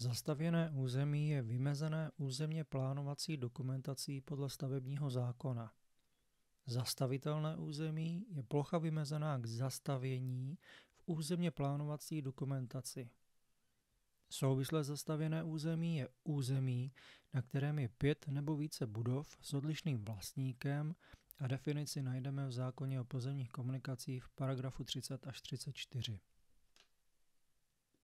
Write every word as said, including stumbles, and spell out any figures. Zastavěné území je vymezené územně plánovací dokumentací podle stavebního zákona. Zastavitelné území je plocha vymezená k zastavění v územně plánovací dokumentaci. Souvisle zastavěné území je území, na kterém je pět nebo více budov s odlišným vlastníkem a definici najdeme v zákoně o pozemních komunikacích v paragrafu třicet až třicet čtyři.